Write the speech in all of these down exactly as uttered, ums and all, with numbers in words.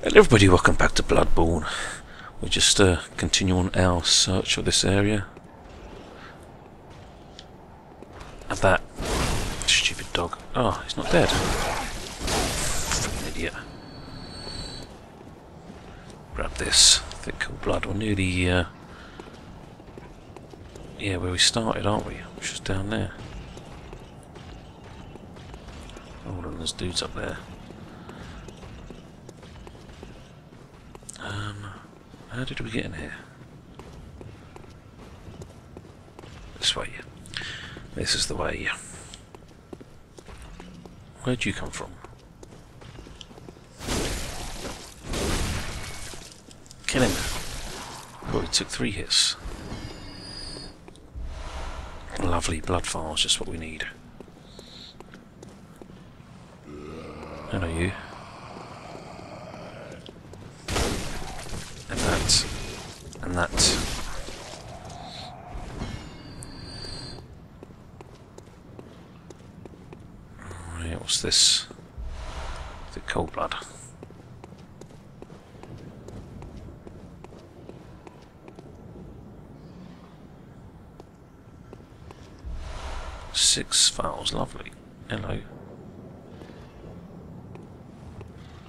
Hello everybody, welcome back to Bloodborne. We're just uh, continuing our search of this area. Have that stupid dog. Oh, he's not dead. Freaking idiot. Grab this. Thick cold blood. We're near the... Uh, yeah, where we started, aren't we? Which is down there. Hold on, there's dudes up there. Um, how did we get in here? This way. This is the way. Where'd you come from? Kill him. Oh, he took three hits. Lovely, blood vials, just what we need. Hello you. And that. And that. Right, what's this? The cold blood. Six vials, lovely. Hello.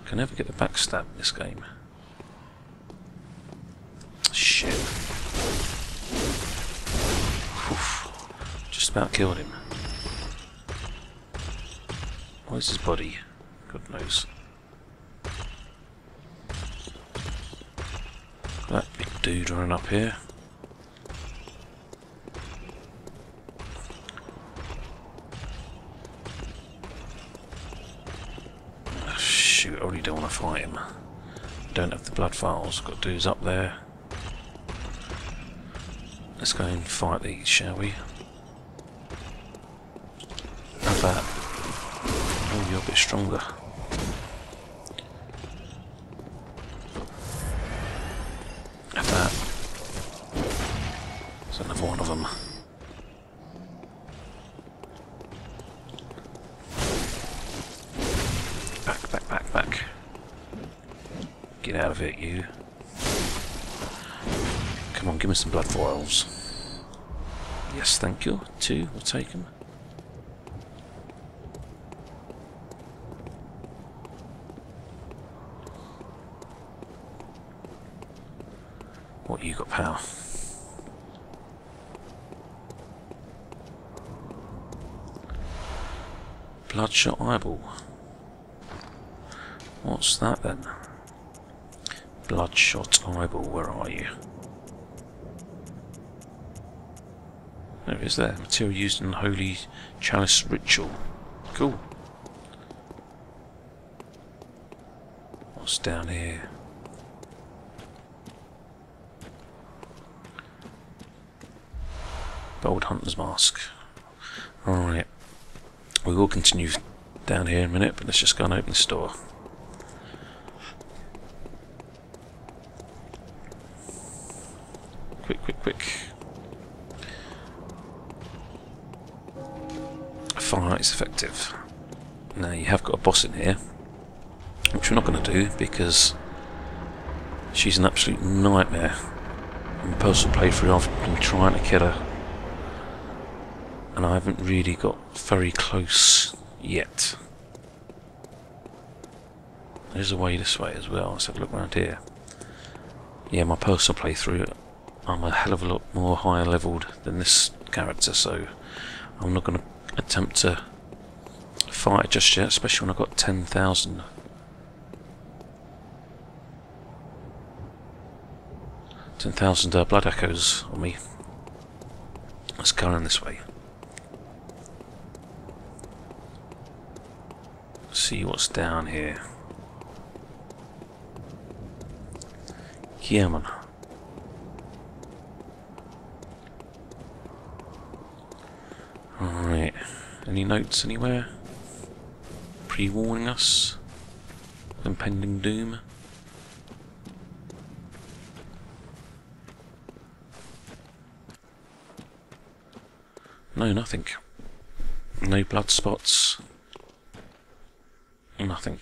Can never get the backstab in this game. Shit. Oof. Just about killed him. Where's his body? God knows. That big dude running up here. I really don't want to fight him. Don't have the blood vials. Got dudes up there. Let's go and fight these, shall we? Have that. Oh, you're a bit stronger. Have that. There's another one of them. Get out of it, you. Come on, give me some blood vials. Yes, thank you. Two, we'll take them. What you got, pal? Bloodshot eyeball. What's that then? Bloodshot eyeball, where are you? There it is there. Material used in the Holy Chalice Ritual. Cool. What's down here? Old Hunter's Mask. Alright. We will continue down here in a minute, but let's just go and open this door. Quick, quick, quick. Fire is effective. Now you have got a boss in here, which we're not going to do because she's an absolute nightmare. In personal playthrough I've been trying to kill her and I haven't really got very close yet. There's a way this way as well, let's have a look around here. Yeah, my personal playthrough I'm a hell of a lot more higher leveled than this character, so I'm not going to attempt to fight it just yet, especially when I've got ten thousand. ten thousand uh, blood echoes on me. Let's go in this way. See what's down here. Yeah, man. Alright, any notes anywhere? Pre-warning us? Impending doom? No, nothing. No blood spots. Nothing.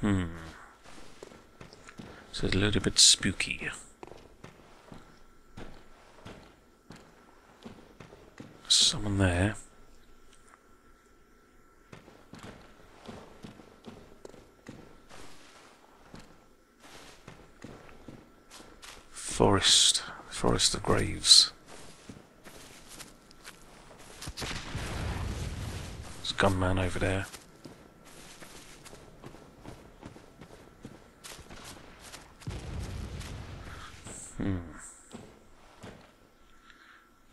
Hmm. So it's a little bit spooky. Someone there. Forest. Forest of Graves. There's a gunman over there. Hmm.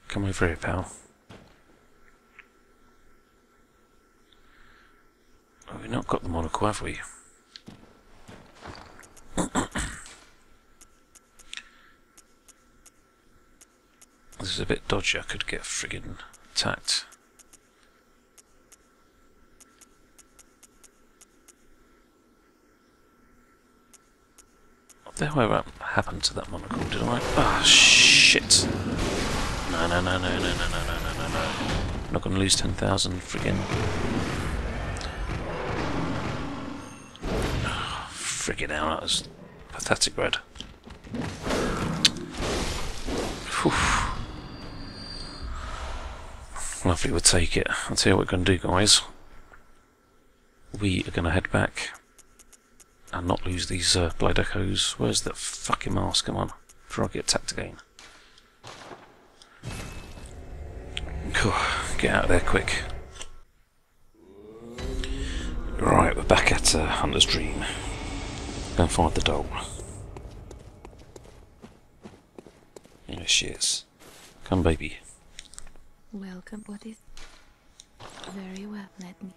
Come over here, pal. Well, we've not got the monocle, have we? This is a bit dodgy, I could get friggin' attacked. What the hell happened to that monocle, did I? Ah, shit! No, no, no, no, no, no, no, no, no, no. I'm not gonna lose ten thousand friggin'. Oh, friggin' hell, that was pathetic, Red. Oof. Lovely, we'll take it. I'll tell you what we're going to do, guys. We are going to head back and not lose these uh, blood echoes. Where's that fucking mask? Come on, before I get attacked again. Cool, get out of there quick. Right, we're back at uh, Hunter's Dream. Go and find the doll. There she is. Come, baby. Welcome, what is... Very well, let me...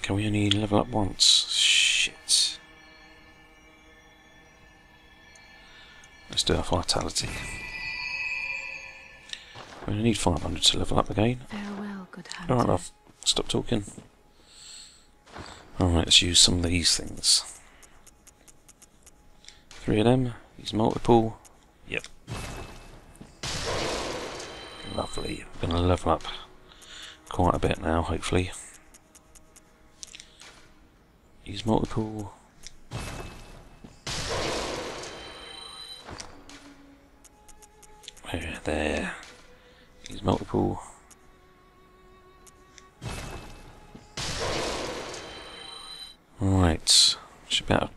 Can we only level up once? Shit. Let's do our vitality. We only need five hundred to level up again. Farewell, good hunter. Alright, love. Stop talking. Alright, let's use some of these things. Three of them. Use multiple. Yep. Lovely. I'm going to level up quite a bit now, hopefully. Use multiple. There, there. Use multiple. Right. Should be able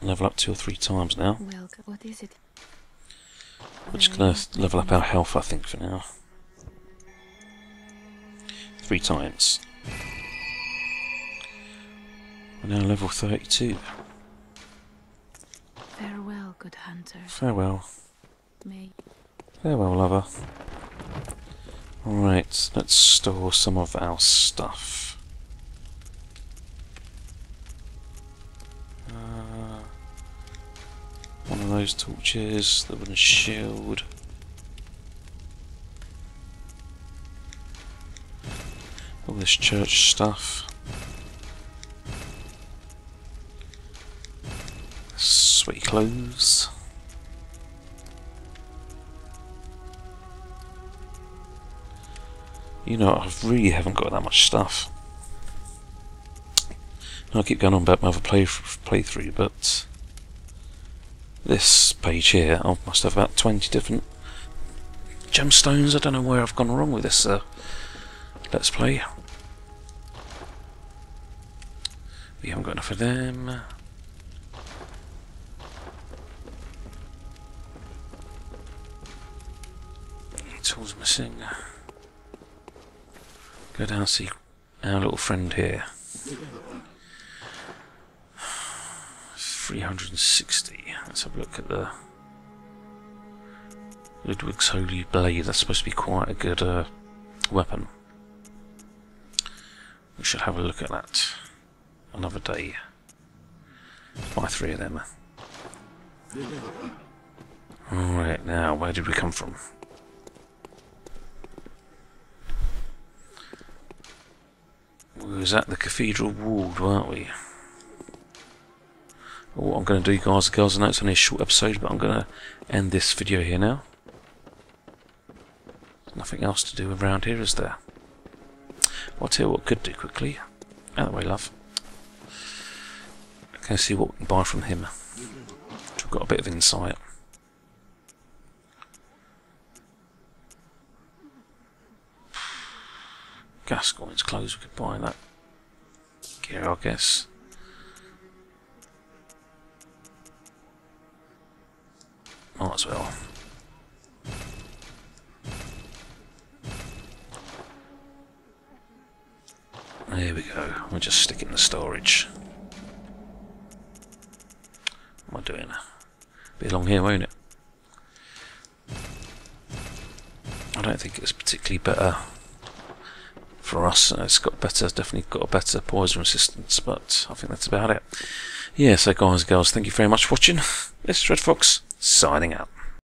to level up two or three times now. Welcome. What is it? We're just going to level up our health, I think, for now. Three times. We're now level thirty-two. Farewell, good hunter. Farewell. May. Farewell, lover. Alright, let's store some of our stuff. Uh, one of those torches, the wooden shield. All this church stuff. Sweaty clothes. You know, I really haven't got that much stuff. Now I keep going on about my other play playthrough, but this page here, I must have about twenty different gemstones. I don't know where I've gone wrong with this. Uh, Let's play. We haven't got enough of them. Tools missing. Go down and see our little friend here. three hundred sixty. Let's have a look at the Ludwig's Holy Blade. That's supposed to be quite a good uh, weapon. We should have a look at that another day. Buy three of them. Alright, now, where did we come from? We was at the Cathedral Ward, weren't we? Well, what I'm going to do, guys and girls, I know it's only a short episode, but I'm going to end this video here now. There's nothing else to do around here, is there? I'll tell you what I could do quickly. Out of the way, love. Go see what we can buy from him. We've got a bit of insight. Gascoigne's clothes, we could buy that gear, I guess. Might as well. There we go. We'll just stick it in the storage. What am I doing? Be along here, won't it? I don't think it's particularly better for us. It's got better, definitely got a better poison resistance, but I think that's about it. Yeah, so guys and girls, thank you very much for watching. This is Red Fox, signing out.